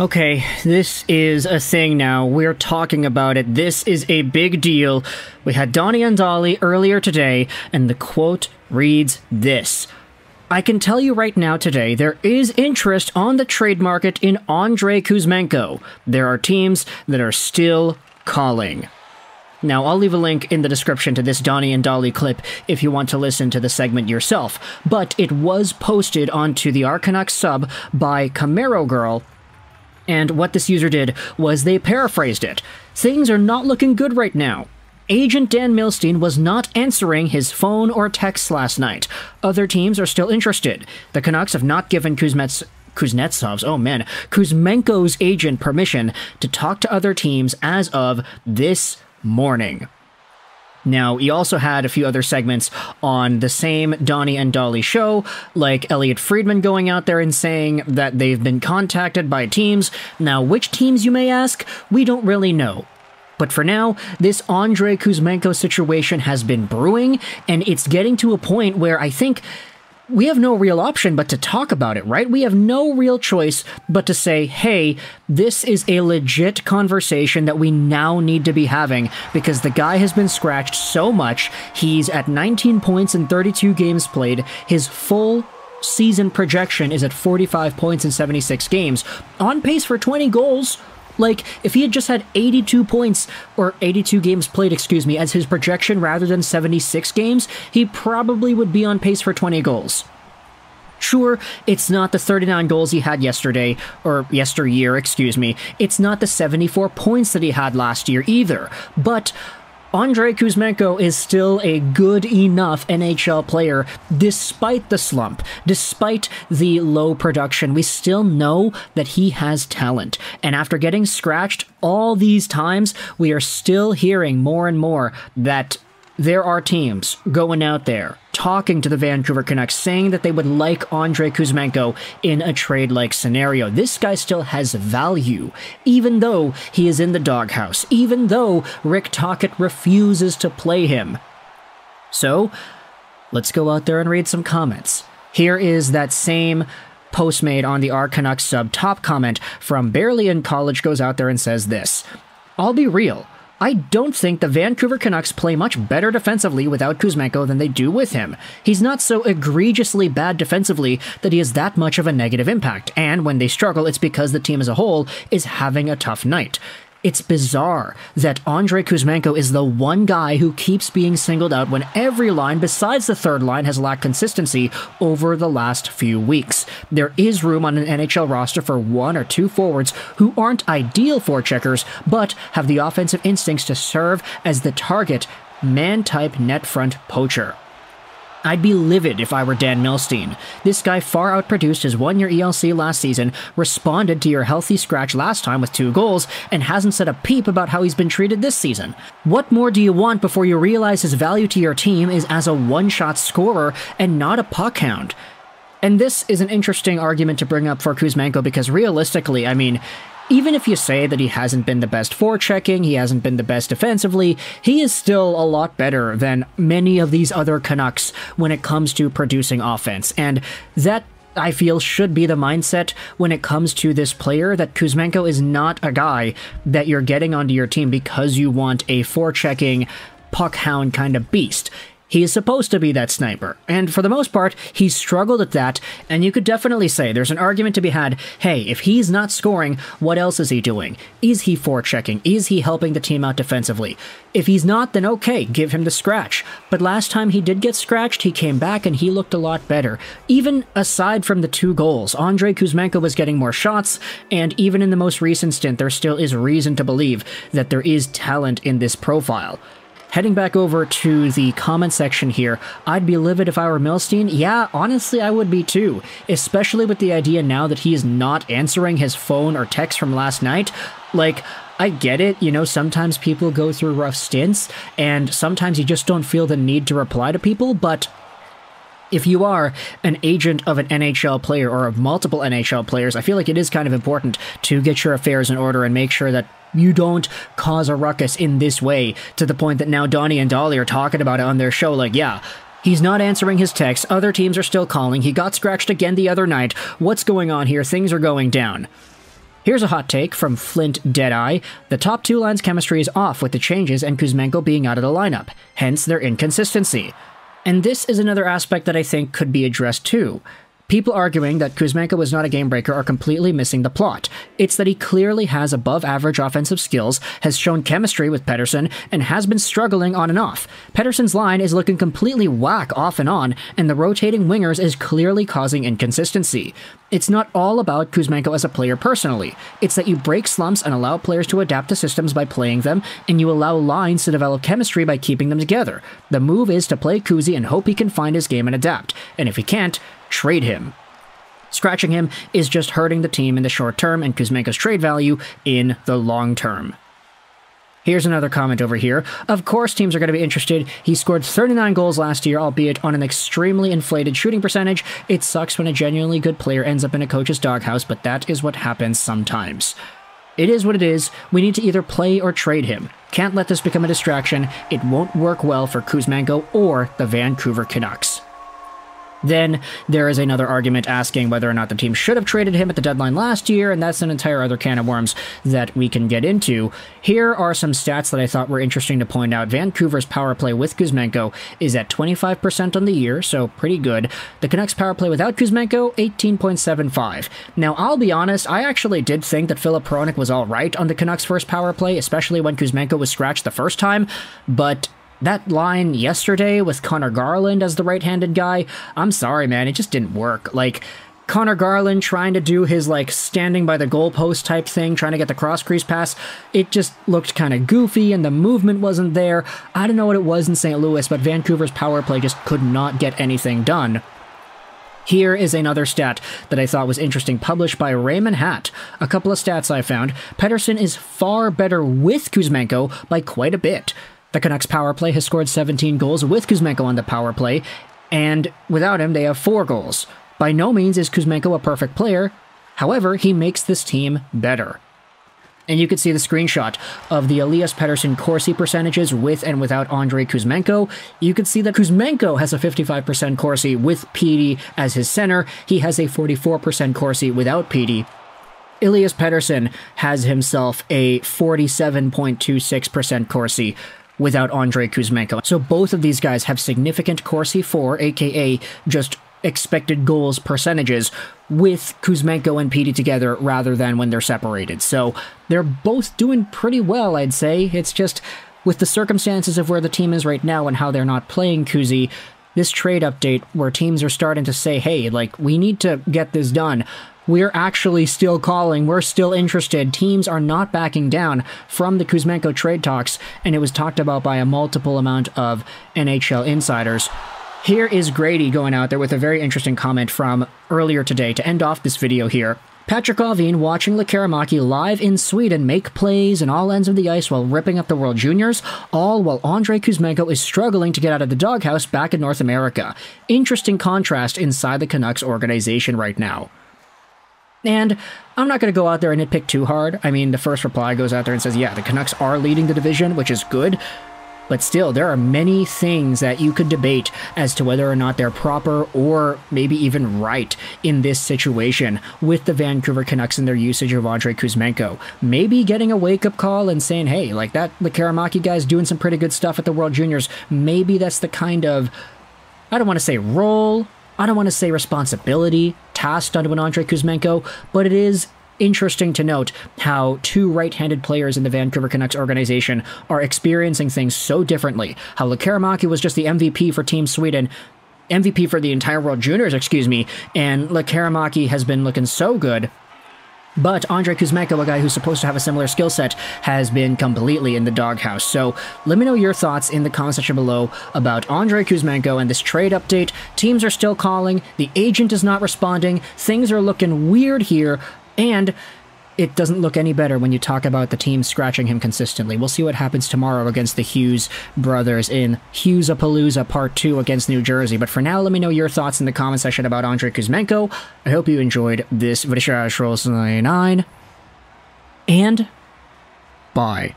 Okay, this is a thing now. We're talking about it. This is a big deal. We had Donnie and Dolly earlier today, and the quote reads this. I can tell you right now today, there is interest on the trade market in Andrei Kuzmenko. There are teams that are still calling. Now, I'll leave a link in the description to this Donnie and Dolly clip if you want to listen to the segment yourself, but it was posted onto the Canucks sub by Camaro Girl, and what this user did was they paraphrased it. Things are not looking good right now. Agent Dan Milstein was not answering his phone or texts last night. Other teams are still interested. The Canucks have not given Kuzmenko's agent permission to talk to other teams as of this morning. Now, he also had a few other segments on the same Donnie and Dolly show, like Elliot Friedman going out there and saying that they've been contacted by teams. Now, which teams, you may ask? We don't really know. But for now, this Andrei Kuzmenko situation has been brewing, and it's getting to a point where I think we have no real option but to talk about it, right? We have no real choice but to say, hey, this is a legit conversation that we now need to be having because the guy has been scratched so much. He's at 19 points in 32 games played. His full season projection is at 45 points in 76 games, on pace for 20 goals. Like, if he had just had 82 points, or 82 games played, excuse me, as his projection rather than 76 games, he probably would be on pace for 20 goals. Sure, it's not the 39 goals he had yesterday, or yesteryear, excuse me. It's not the 74 points that he had last year either, but Andrei Kuzmenko is still a good enough NHL player despite the slump, despite the low production. We still know that he has talent. And after getting scratched all these times, we are still hearing more and more that there are teams going out there talking to the Vancouver Canucks, saying that they would like Andrei Kuzmenko in a trade-like scenario. This guy still has value, even though he is in the doghouse, even though Rick Tocchet refuses to play him. So, let's go out there and read some comments. Here is that same post made on the Canucks sub. Top comment from Barely in College goes out there and says this. I'll be real. I don't think the Vancouver Canucks play much better defensively without Kuzmenko than they do with him. He's not so egregiously bad defensively that he is that much of a negative impact, and when they struggle, it's because the team as a whole is having a tough night. It's bizarre that Andrei Kuzmenko is the one guy who keeps being singled out when every line besides the third line has lacked consistency over the last few weeks. There is room on an NHL roster for one or two forwards who aren't ideal forecheckers, but have the offensive instincts to serve as the target man-type net front poacher. I'd be livid if I were Dan Milstein. This guy far outproduced his one-year ELC last season, responded to your healthy scratch last time with 2 goals, and hasn't said a peep about how he's been treated this season. What more do you want before you realize his value to your team is as a one-shot scorer and not a puck hound? And this is an interesting argument to bring up for Kuzmenko because realistically, I mean, even if you say that he hasn't been the best forechecking, he hasn't been the best defensively, he is still a lot better than many of these other Canucks when it comes to producing offense. And that, I feel, should be the mindset when it comes to this player, that Kuzmenko is not a guy that you're getting onto your team because you want a forechecking, puck-hound kind of beast. He is supposed to be that sniper, and for the most part, he's struggled at that, and you could definitely say there's an argument to be had, hey, if he's not scoring, what else is he doing? Is he forechecking? Is he helping the team out defensively? If he's not, then okay, give him the scratch. But last time he did get scratched, he came back and he looked a lot better. Even aside from the 2 goals, Andrei Kuzmenko was getting more shots, and even in the most recent stint, there still is reason to believe that there is talent in this profile. Heading back over to the comment section here, I'd be livid if I were Milstein. Yeah, honestly, I would be too, especially with the idea now that he is not answering his phone or text from last night. Like, I get it, you know, sometimes people go through rough stints, and sometimes you just don't feel the need to reply to people, but if you are an agent of an NHL player or of multiple NHL players, I feel like it is kind of important to get your affairs in order and make sure that you don't cause a ruckus in this way to the point that now Donnie and Dolly are talking about it on their show. Like, yeah, he's not answering his texts. Other teams are still calling. He got scratched again the other night. What's going on here? Things are going down. Here's a hot take from Flint Deadeye. The top two lines' chemistry is off with the changes and Kuzmenko being out of the lineup, hence their inconsistency. And this is another aspect that I think could be addressed too. People arguing that Kuzmenko was not a game-breaker are completely missing the plot. It's that he clearly has above-average offensive skills, has shown chemistry with Pettersson, and has been struggling on and off. Pettersson's line is looking completely whack off and on, and the rotating wingers is clearly causing inconsistency. It's not all about Kuzmenko as a player personally. It's that you break slumps and allow players to adapt to systems by playing them, and you allow lines to develop chemistry by keeping them together. The move is to play Kuzi and hope he can find his game and adapt, and if he can't, trade him. Scratching him is just hurting the team in the short term and Kuzmenko's trade value in the long term. Here's another comment over here. Of course teams are going to be interested. He scored 39 goals last year, albeit on an extremely inflated shooting percentage. It sucks when a genuinely good player ends up in a coach's doghouse, but that is what happens sometimes. It is what it is. We need to either play or trade him. Can't let this become a distraction. It won't work well for Kuzmenko or the Vancouver Canucks. Then there is another argument asking whether or not the team should have traded him at the deadline last year, and that's an entire other can of worms that we can get into. Here are some stats that I thought were interesting to point out. Vancouver's power play with Kuzmenko is at 25% on the year, so pretty good. The Canucks' power play without Kuzmenko, 18.75. Now, I'll be honest, I actually did think that Filip Hronek was all right on the Canucks' first power play, especially when Kuzmenko was scratched the first time, but that line yesterday with Connor Garland as the right-handed guy, I'm sorry, man, it just didn't work. Like, Connor Garland trying to do his, like, standing by the goalpost type thing, trying to get the cross-crease pass, it just looked kind of goofy and the movement wasn't there. I don't know what it was in St. Louis, but Vancouver's power play just could not get anything done. Here is another stat that I thought was interesting, published by Raymond Hatt. A couple of stats I found. Pettersson is far better with Kuzmenko by quite a bit. The Canucks' power play has scored 17 goals with Kuzmenko on the power play, and without him, they have 4 goals. By no means is Kuzmenko a perfect player, however, he makes this team better. And you can see the screenshot of the Elias Pettersson Corsi percentages with and without Andrei Kuzmenko. You can see that Kuzmenko has a 55% Corsi with Petey as his center. He has a 44% Corsi without Petey. Elias Pettersson has himself a 47.26% Corsi without Andrei Kuzmenko. So both of these guys have significant Corsi 4, aka just expected goals percentages, with Kuzmenko and Petey together rather than when they're separated. So they're both doing pretty well, I'd say. It's just, with the circumstances of where the team is right now and how they're not playing Kuzi, this trade update where teams are starting to say, hey, like, we need to get this done. We're actually still calling. We're still interested. Teams are not backing down from the Kuzmenko trade talks, and it was talked about by a multiple amount of NHL insiders. Here is Grady going out there with a very interesting comment from earlier today to end off this video here. Patrick Alvin watching Lekarmäki live in Sweden make plays on all ends of the ice while ripping up the World Juniors, all while Andrei Kuzmenko is struggling to get out of the doghouse back in North America. Interesting contrast inside the Canucks organization right now. And I'm not going to go out there and nitpick too hard. I mean, the first reply goes out there and says, yeah, the Canucks are leading the division, which is good. But still, there are many things that you could debate as to whether or not they're proper or maybe even right in this situation with the Vancouver Canucks and their usage of Andrei Kuzmenko. Maybe getting a wake-up call and saying, hey, like that Lekarmäki guy's doing some pretty good stuff at the World Juniors. Maybe that's the kind of, I don't want to say role, I don't want to say responsibility tasked onto an Andrei Kuzmenko, but it is interesting to note how two right-handed players in the Vancouver Canucks organization are experiencing things so differently. How Lekarmäki was just the MVP for Team Sweden, MVP for the entire World Juniors, excuse me, and Lekarmäki has been looking so good. But Andrei Kuzmenko, a guy who's supposed to have a similar skill set, has been completely in the doghouse. So let me know your thoughts in the comment section below about Andrei Kuzmenko and this trade update. Teams are still calling, the agent is not responding, things are looking weird here, and it doesn't look any better when you talk about the team scratching him consistently. We'll see what happens tomorrow against the Hughes brothers in Hughesapalooza Part 2 against New Jersey. But for now, let me know your thoughts in the comment section about Andrei Kuzmenko. I hope you enjoyed this legorocks99, and bye.